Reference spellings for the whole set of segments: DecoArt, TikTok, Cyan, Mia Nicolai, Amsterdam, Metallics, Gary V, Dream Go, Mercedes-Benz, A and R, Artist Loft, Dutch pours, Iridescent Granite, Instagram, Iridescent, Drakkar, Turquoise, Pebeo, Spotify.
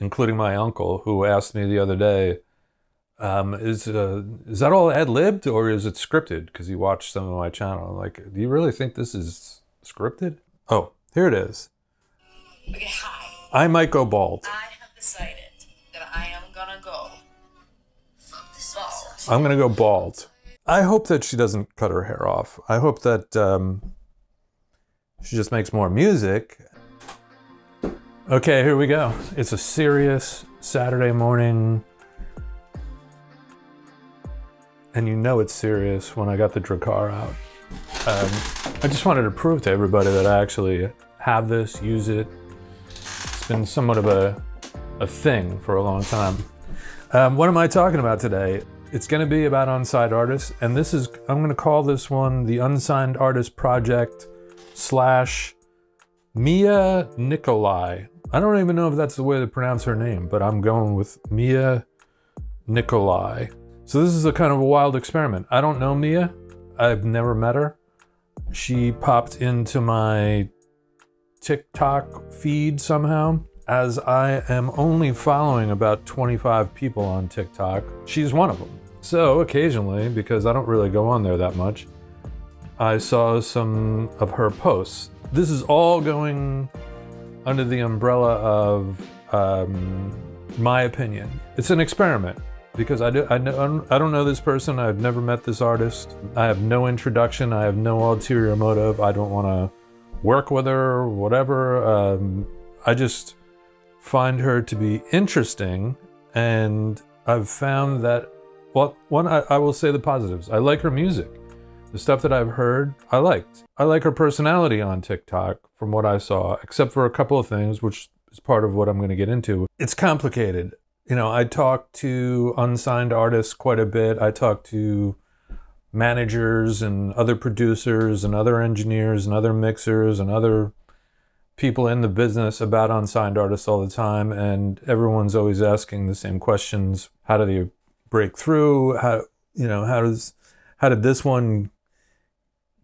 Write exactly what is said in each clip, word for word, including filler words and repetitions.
including my uncle, who asked me the other day, um, is uh, is that all ad-libbed or is it scripted? Because he watched some of my channel. I'm like, do you really think this is scripted? Oh, here it is. Okay, hi. I might go bald. I have decided that I am gonna go bald. I'm gonna go bald. I hope that she doesn't cut her hair off. I hope that um, she just makes more music. Okay, here we go. It's a serious Saturday morning. And you know it's serious when I got the Drakkar out. Um, I just wanted to prove to everybody that I actually have this, use it. It's been somewhat of a, a thing for a long time. Um, what am I talking about today? It's gonna be about unsigned artists. And this is, I'm gonna call this one the Unsigned Artist Project slash Mia Nicolai. I don't even know if that's the way to pronounce her name, but I'm going with Mia Nicolai. So this is a kind of a wild experiment. I don't know Mia. I've never met her. She popped into my TikTok feed somehow, as I am only following about twenty-five people on TikTok. She's one of them. So occasionally, because I don't really go on there that much, I saw some of her posts. This is all going under the umbrella of um, my opinion. It's an experiment. Because I, do, I, know, I don't know this person, I've never met this artist, I have no introduction, I have no ulterior motive, I don't want to work with her or whatever. Um, I just find her to be interesting, and I've found that, well, one, I, I will say the positives. I like her music. The stuff that I've heard, I liked. I like her personality on TikTok from what I saw, except for a couple of things, which is part of what I'm going to get into. It's complicated. You know, I talk to unsigned artists quite a bit. I talk to managers and other producers and other engineers and other mixers and other people in the business about unsigned artists all the time. And everyone's always asking the same questions. How do they break through? How, you know, how does, how did this one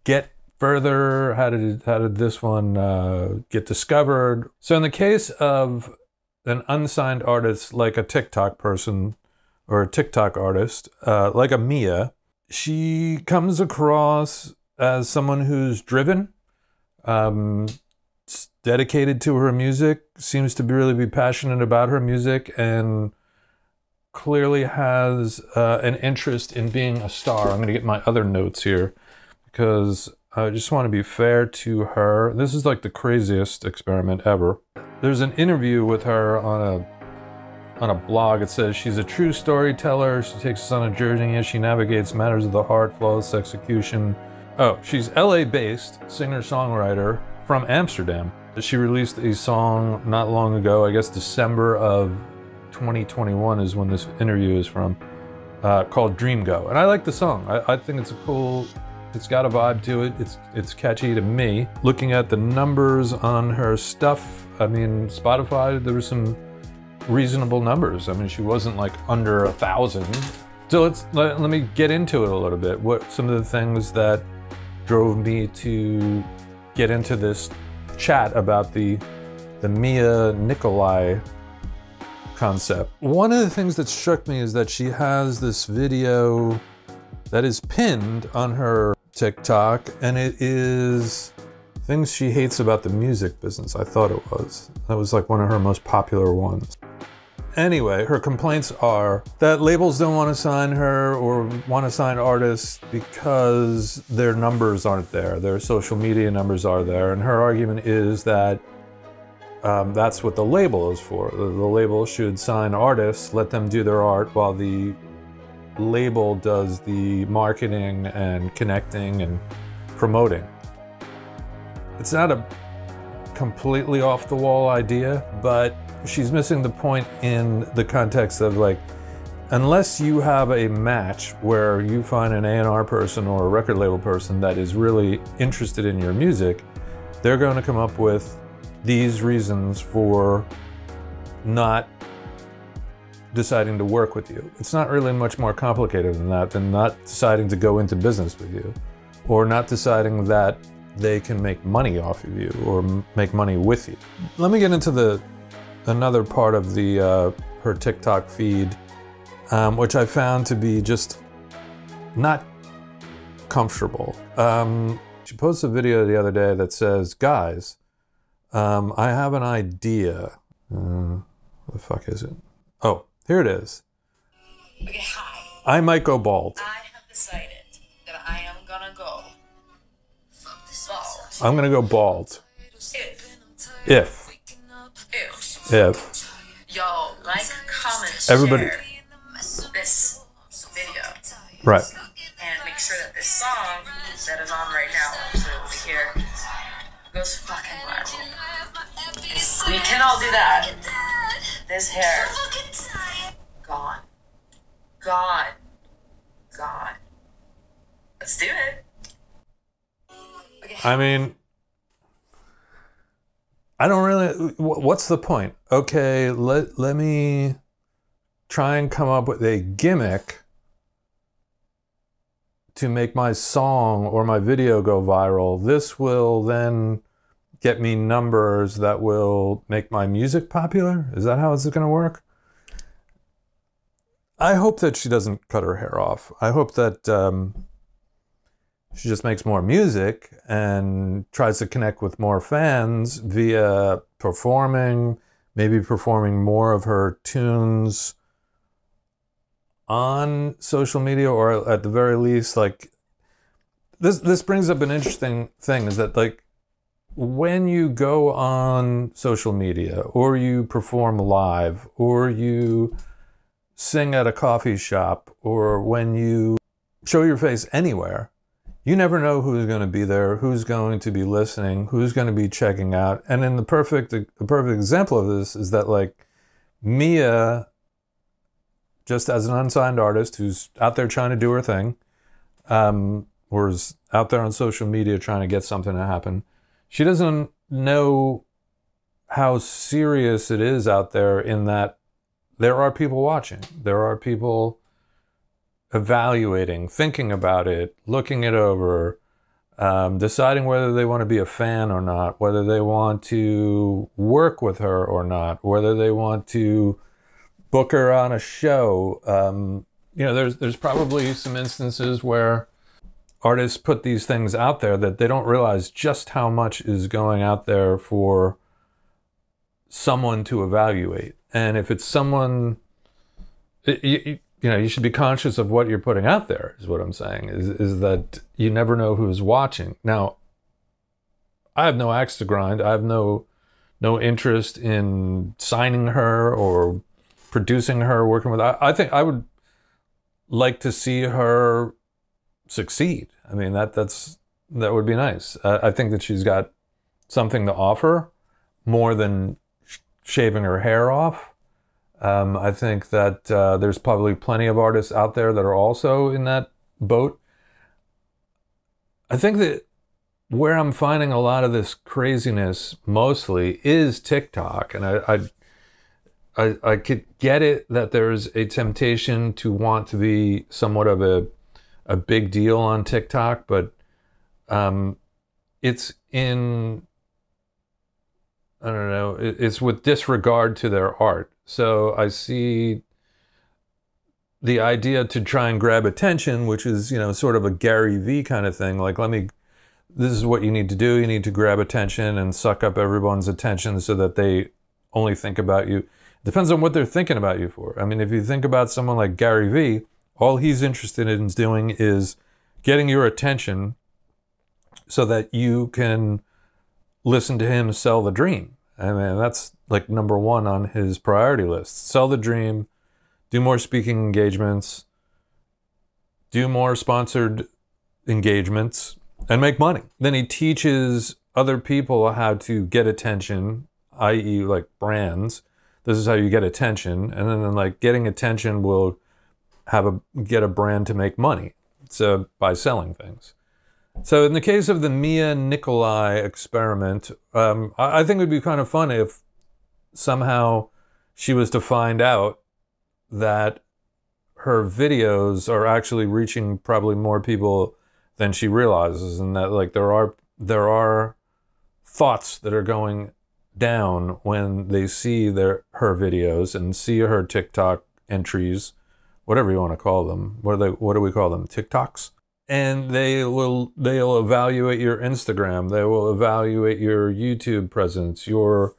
get further? How did, how did this one uh, get discovered? So in the case of an unsigned artist, like a TikTok person or a TikTok artist, uh, like a Mia, she comes across as someone who's driven, um, dedicated to her music, seems to be really be passionate about her music, and clearly has uh, an interest in being a star. I'm going to get my other notes here because I just want to be fair to her. This is like the craziest experiment ever. There's an interview with her on a on a blog. It says she's a true storyteller. She takes us on a journey as she navigates matters of the heart, flawless execution. Oh, she's L A-based singer-songwriter from Amsterdam. She released a song not long ago. I guess December of twenty twenty-one is when this interview is from, uh, called Dream Go. And I like the song. I, I think it's a cool. It's got a vibe to it. It's it's catchy to me. Looking at the numbers on her stuff, I mean, Spotify, there were some reasonable numbers. I mean, she wasn't like under a thousand. So let's let, let me get into it a little bit. What some of the things that drove me to get into this chat about the the Mia Nicolai concept. One of the things that struck me is that she has this video that is pinned on her TikTok, and it is things she hates about the music business. I thought it was. That was like one of her most popular ones. Anyway, her complaints are that labels don't want to sign her or want to sign artists because their numbers aren't there. Their social media numbers are there. And her argument is that um, that's what the label is for. The, the label should sign artists, let them do their art while the label does the marketing and connecting and promoting. It's not a completely off the wall idea, but she's missing the point in the context of, like, unless you have a match where you find an A and R person or a record label person that is really interested in your music, they're going to come up with these reasons for not deciding to work with you. It's not really much more complicated than that, than not deciding to go into business with you, or not deciding that they can make money off of you or make money with you. Let me get into the another part of the uh, her TikTok feed, um, which I found to be just not comfortable. Um, she posted a video the other day that says, guys, um, I have an idea. Uh, what the fuck is it? Oh, here it is. Okay, hi. I might go bald. I have decided that I am gonna go bald. I'm gonna go bald. If. If. If. If. Yo, like, comment, everybody, share this video. Right. And make sure that this song that is on right now, which will be here, goes fucking viral. We can all do that. This hair. Gone. Gone. Gone. Let's do it. Okay. I mean, I don't really, what's the point? Okay, let, let me try and come up with a gimmick to make my song or my video go viral. This will then get me numbers that will make my music popular. Is that how it's gonna work? I hope that she doesn't cut her hair off. I hope that um, she just makes more music and tries to connect with more fans via performing, maybe performing more of her tunes on social media, or at the very least, like, this, this brings up an interesting thing, is that, like, when you go on social media or you perform live or you sing at a coffee shop or when you show your face anywhere, you never know who's going to be there, who's going to be listening, who's going to be checking out. And in the perfect, the perfect example of this is that, like, Mia, just as an unsigned artist who's out there trying to do her thing, um, or is out there on social media trying to get something to happen, she doesn't know how serious it is out there, in that there are people watching, there are people evaluating, thinking about it, looking it over, um, deciding whether they want to be a fan or not, whether they want to work with her or not, whether they want to book her on a show. Um, you know, there's, there's probably some instances where artists put these things out there that they don't realize just how much is going out there for someone to evaluate. And if it's someone, it, you, you know, you should be conscious of what you're putting out there, is what I'm saying, is, is that you never know who's watching. Now, I have no axe to grind. I have no, no interest in signing her or producing her, working with her. I, I think I would like to see her succeed. I mean, that, that's, that would be nice. Uh, I think that she's got something to offer more than sh shaving her hair off. Um, I think that uh, there's probably plenty of artists out there that are also in that boat. I think that where I'm finding a lot of this craziness mostly is TikTok. And I, I, I, I could get it that there's a temptation to want to be somewhat of a, a big deal on TikTok, but um, it's in, I don't know, it, it's with disregard to their art. So I see the idea to try and grab attention, which is, you know, sort of a Gary V kind of thing. Like, let me, this is what you need to do. You need to grab attention and suck up everyone's attention so that they only think about you. Depends on what they're thinking about you for. I mean, if you think about someone like Gary V, all he's interested in doing is getting your attention so that you can listen to him sell the dream. I mean, that's like number one on his priority list. Sell the dream, do more speaking engagements, do more sponsored engagements, and make money. Then he teaches other people how to get attention, that is like brands. This is how you get attention. And then, like, getting attention will have a, get a brand to make money. So by selling things. So in the case of the Mia Nicolai experiment, um, I, I think it would be kind of fun if somehow she was to find out that her videos are actually reaching probably more people than she realizes, and that, like, there are there are thoughts that are going down when they see their her videos and see her TikTok entries, whatever you want to call them. What are they, what do we call them? TikToks? And they will they'll evaluate your Instagram. They will evaluate your YouTube presence, your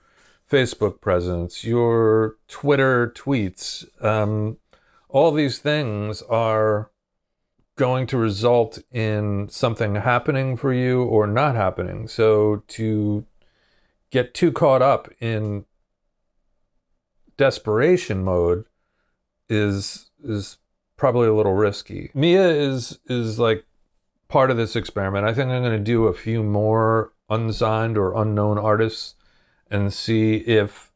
Facebook presence, your Twitter tweets. Um, all these things are going to result in something happening for you or not happening. So to get too caught up in desperation mode is is probably a little risky. Mia is is like part of this experiment. I think I'm going to do a few more unsigned or unknown artists and see if,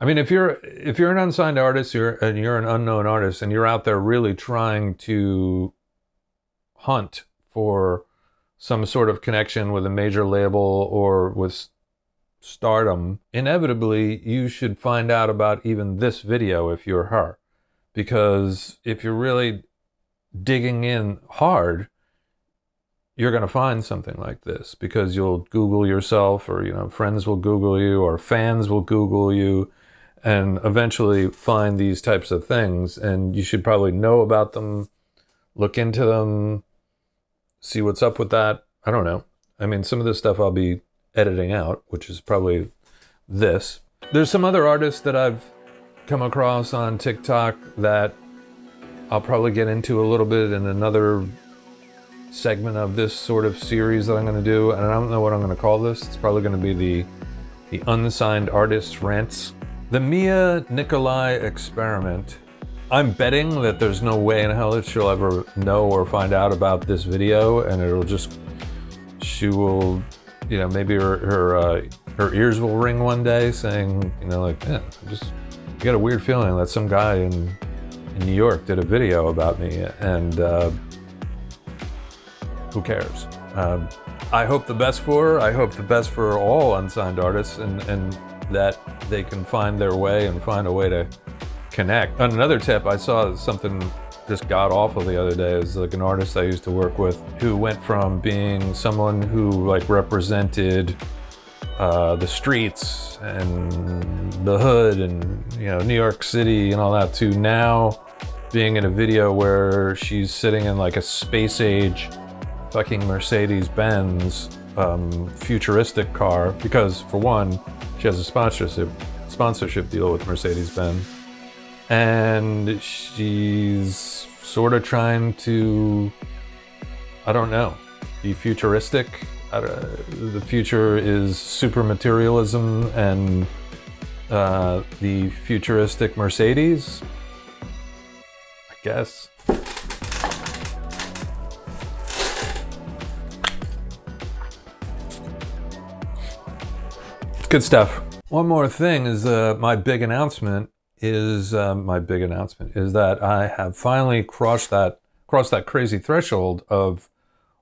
I mean, if you're if you're an unsigned artist you're, and you're an unknown artist and you're out there really trying to hunt for some sort of connection with a major label or with stardom, inevitably you should find out about even this video if you're her. Because if you're really digging in hard, you're going to find something like this, because you'll Google yourself, or, you know, friends will Google you, or fans will Google you, and eventually find these types of things. And you should probably know about them, look into them, see what's up with that. I don't know. I mean, some of this stuff I'll be editing out, which is probably this. There's some other artists that I've come across on TikTok that I'll probably get into a little bit in another segment of this sort of series that I'm going to do, and I don't know what I'm going to call this. It's probably going to be the the unsigned artist rants. The Mia Nicolai experiment. I'm betting that there's no way in hell that she'll ever know or find out about this video, and it'll just, she will, you know, maybe her her, uh, her ears will ring one day saying, you know, like, yeah, I just got a weird feeling that some guy in, in New York did a video about me, and uh, who cares? Uh, I hope the best for her. I hope the best for all unsigned artists, and, and that they can find their way and find a way to connect. Another tip, I saw something just got awful the other day, is like an artist I used to work with who went from being someone who like represented uh, the streets and the hood and, you know, New York City and all that, to now being in a video where she's sitting in like a space age fucking Mercedes-Benz um, futuristic car, because for one, she has a sponsorship, sponsorship deal with Mercedes-Benz. And she's sort of trying to, I don't know, be futuristic. I don't, the future is super materialism and uh, the futuristic Mercedes, I guess. Good stuff. One more thing is uh, my big announcement. Is uh, my big announcement is that I have finally crossed that crossed that crazy threshold of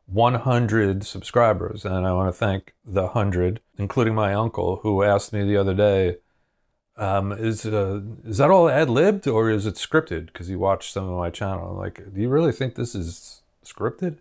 one hundred subscribers, and I want to thank the one hundred, including my uncle, who asked me the other day, um, "Is uh, is that all ad-libbed or is it scripted?" Because he watched some of my channel. I'm like, "Do you really think this is scripted?"